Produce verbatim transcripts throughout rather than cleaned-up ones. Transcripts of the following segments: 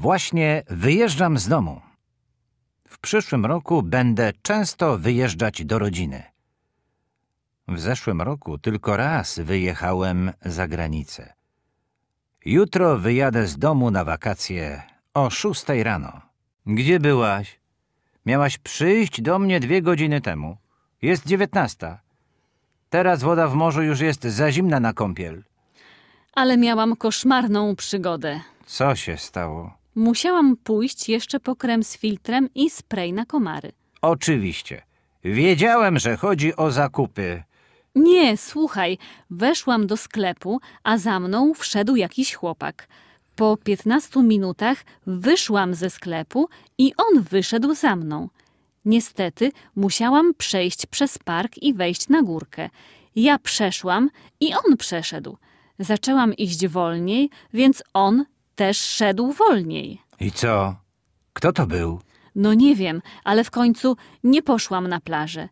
Właśnie wyjeżdżam z domu. W przyszłym roku będę często wyjeżdżać do rodziny. W zeszłym roku tylko raz wyjechałem za granicę. Jutro wyjadę z domu na wakacje o szóstej rano. Gdzie byłaś? Miałaś przyjść do mnie dwie godziny temu. Jest dziewiętnasta. Teraz woda w morzu już jest za zimna na kąpiel. Ale miałam koszmarną przygodę. Co się stało? Musiałam pójść jeszcze po krem z filtrem i spray na komary. Oczywiście. Wiedziałem, że chodzi o zakupy. Nie, słuchaj. Weszłam do sklepu, a za mną wszedł jakiś chłopak. Po piętnastu minutach wyszłam ze sklepu i on wyszedł za mną. Niestety musiałam przejść przez park i wejść na górkę. Ja przeszłam i on przeszedł. Zaczęłam iść wolniej, więc on też szedł wolniej. I co? Kto to był? No nie wiem, ale w końcu nie poszłam na plażę.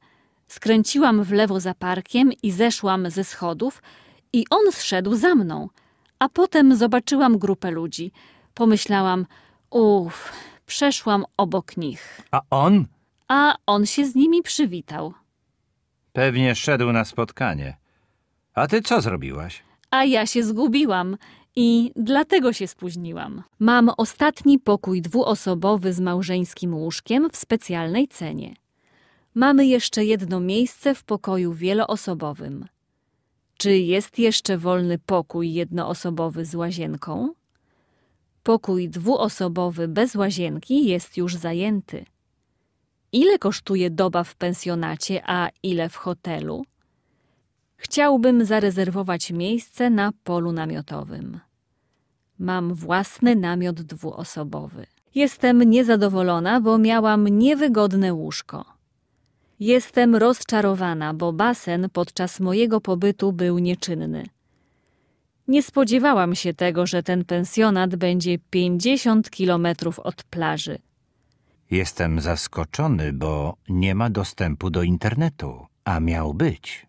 Skręciłam w lewo za parkiem i zeszłam ze schodów i on zszedł za mną. A potem zobaczyłam grupę ludzi. Pomyślałam, uff, przeszłam obok nich. A on? A on się z nimi przywitał. Pewnie szedł na spotkanie. A ty co zrobiłaś? A ja się zgubiłam i dlatego się spóźniłam. Mam ostatni pokój dwuosobowy z małżeńskim łóżkiem w specjalnej cenie. Mamy jeszcze jedno miejsce w pokoju wieloosobowym. Czy jest jeszcze wolny pokój jednoosobowy z łazienką? Pokój dwuosobowy bez łazienki jest już zajęty. Ile kosztuje doba w pensjonacie, a ile w hotelu? Chciałbym zarezerwować miejsce na polu namiotowym. Mam własny namiot dwuosobowy. Jestem niezadowolona, bo miałam niewygodne łóżko. Jestem rozczarowana, bo basen podczas mojego pobytu był nieczynny. Nie spodziewałam się tego, że ten pensjonat będzie pięćdziesiąt kilometrów od plaży. Jestem zaskoczony, bo nie ma dostępu do internetu, a miał być.